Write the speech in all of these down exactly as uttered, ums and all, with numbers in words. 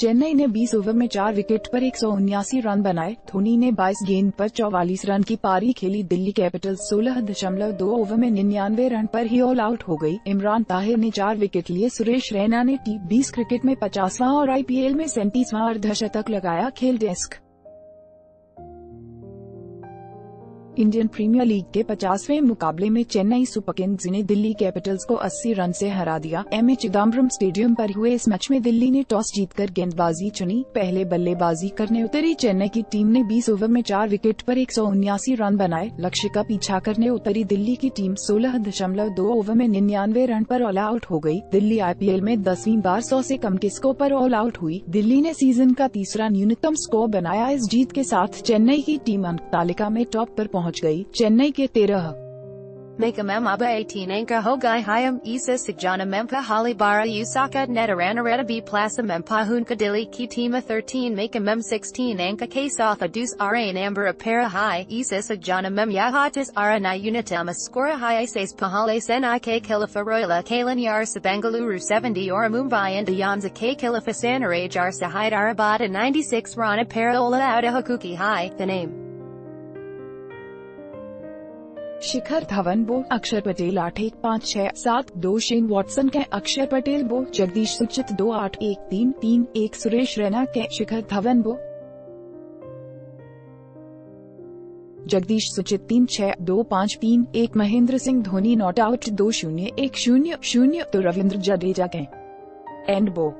चेन्नई ने बीस ओवर में चार विकेट पर एक सौ उन्यासी रन बनाए। धोनी ने बाईस गेंद पर चौवालीस रन की पारी खेली। दिल्ली कैपिटल्स सोलह दशमलव दो ओवर में निन्यानवे रन पर ही ऑल आउट हो गई। इमरान ताहिर ने चार विकेट लिए। सुरेश रैना ने टी बीस क्रिकेट में पचासवां और आईपीएल में सैंतीसवां अर्धशतक लगाया। खेल डेस्क। इंडियन प्रीमियर लीग के पचासवें मुकाबले में चेन्नई सुपर किंग्स ने दिल्ली कैपिटल्स को अस्सी रन से हरा दिया। एम ए चिदम्बरम स्टेडियम पर हुए इस मैच में दिल्ली ने टॉस जीतकर गेंदबाजी चुनी। पहले बल्लेबाजी करने उतरी चेन्नई की टीम ने बीस ओवर में चार विकेट पर एक सौ उन्यासी रन बनाए। लक्ष्य का पीछा करने उतरी दिल्ली की टीम सोलह दशमलव दो ओवर में निन्यानवे रन पर ऑल आउट हो गई। दिल्ली आईपीएल में दसवीं बार सौ से कम के स्कोर पर ऑल आउट हुई। दिल्ली ने सीजन का तीसरा न्यूनतम स्कोर बनाया। इस जीत के साथ चेन्नई की टीम अंक तालिका में टॉप पर पहुंच गई। चेन्नई के तेरह Make a mem aba eighteen anka hogai hiam isa sigjana mempa halibara usaka netaranareta b plasa mempa hunka dili kitima thirteen make a mem sixteen anka kasatha dus aran amber apara hi isa sigjana mem yahatis arana unitama scora hi isas pahale senai k kilifaroila kalan yar sabangaluru seventy or mumbai and yamza k kilifasanaraj ar sahid arabada ninety-six rana paraola outa hakuki hi the name शिखर धवन बो अक्षर पटेल आठ एक पाँच छह सात दो Shane Watson के अक्षर पटेल बो जगदीश सुचित दो आठ एक तीन तीन एक सुरेश रैना के शिखर धवन बो जगदीश सुचित तीन छह दो पाँच तीन एक महेंद्र सिंह धोनी नॉट आउट दो शून्य एक शून्य शून्य तो रविंद्र जडेजा के एंड बो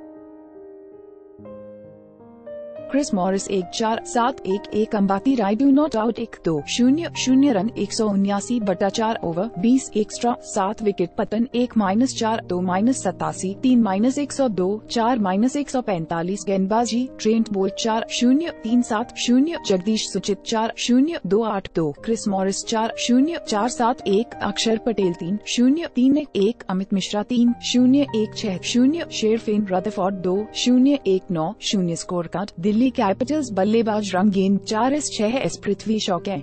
क्रिस मॉरिस एक चार सात एक एक अंबाती रायडू नॉट आउट एक दो शून्य शून्य रन एक सौ उन्यासी बटा चार ओवर बीस एक्स्ट्रा सात विकेट पतन एक माइनस चार दो माइनस सतासी तीन माइनस एक सौ दो चार माइनस एक सौ पैंतालीस गेंदबाजी ट्रेंट बोल्ट चार शून्य तीन सात शून्य जगदीश सुचित चार शून्य दो आठ दो क्रिस मॉरिस चार शून्य चार सात एक अक्षर पटेल तीन शून्य तीन एक अमित मिश्रा तीन शून्य एक छह शून्य शेरफेन रदरफोर्ड दो शून्य एक नौ शून्य स्कोर कार्ड दिल्ली कैपिटल्स बल्लेबाज रंग गेंद चार एस छह एस पृथ्वी शौके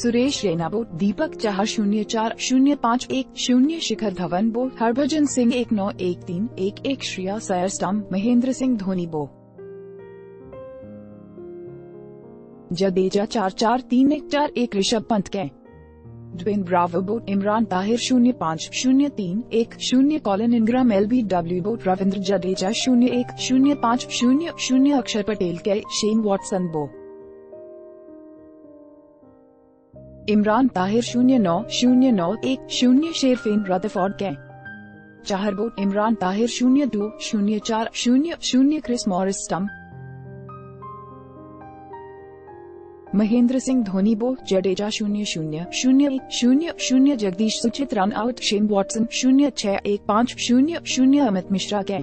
सुरेश रैना बो दीपक चहर शून्य चार शून्य पाँच एक शून्य शिखर धवन बो हरभजन सिंह एक नौ एक तीन एक एक श्रेया सयर स्टम महेंद्र सिंह धोनी बो जडेजा चार चार तीन एक चार एक ऋषभ पंत के वेन ब्रावो बो इमरान ताहिर शून्य पाँच शून्य तीन एक शून्य Colin Ingram L B W बो रविंद्र जडेजा शून्य एक शून्य पाँच शून्य शून्य अक्षर पटेल के शेन वॉटसन बो इमरान ताहिर शून्य नौ शून्य नौ एक शून्य शेरफेन रदरफोर्ड के चाहर बो इमरान ताहिर शून्य दो शून्य चार शून्य शून्य Chris Morris stump Mahendra Singh Dhoni बो जडेजा शून्य शून्य शून्य शून्य शून्य Jagdish Suchith run out Shane Watson शून्य छह एक पाँच शून्य शून्य अमित मिश्रा के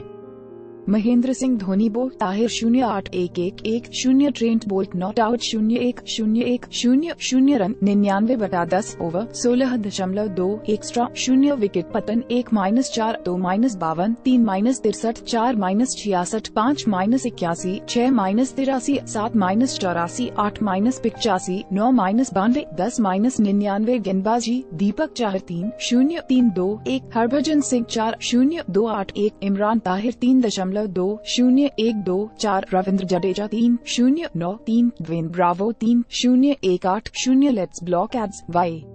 महेंद्र सिंह धोनी बो ताहिर शून्य आठ एक एक एक शून्य ट्रेंट बोल्ट नॉट आउट शून्य एक शून्य एक शून्य शून्य रन निन्यानवे बटा दस ओवर सोलह दशमलव दो एक्स्ट्रा शून्य विकेट पतन एक माइनस चार दो माइनस बावन तीन माइनस तिरसठ चार माइनस छियासठ पाँच माइनस इक्यासी छह माइनस तिरासी सात माइनस चौरासी आठ माइनस पिचासी नौ माइनस बानवे दस माइनस निन्यानवे गेंदबाजी दीपक चहर तीन शून्य तीन दो एक हरभजन सिंह चार शून्य दो आठ एक इमरान ताहिर तीन दशमलव दो शून्य एक दो चार रविंद्र जडेजा तीन शून्य नौ तीन वेन ब्रावो तीन शून्य एक आठ शून्य लेट्स ब्लॉक एड्स वाई।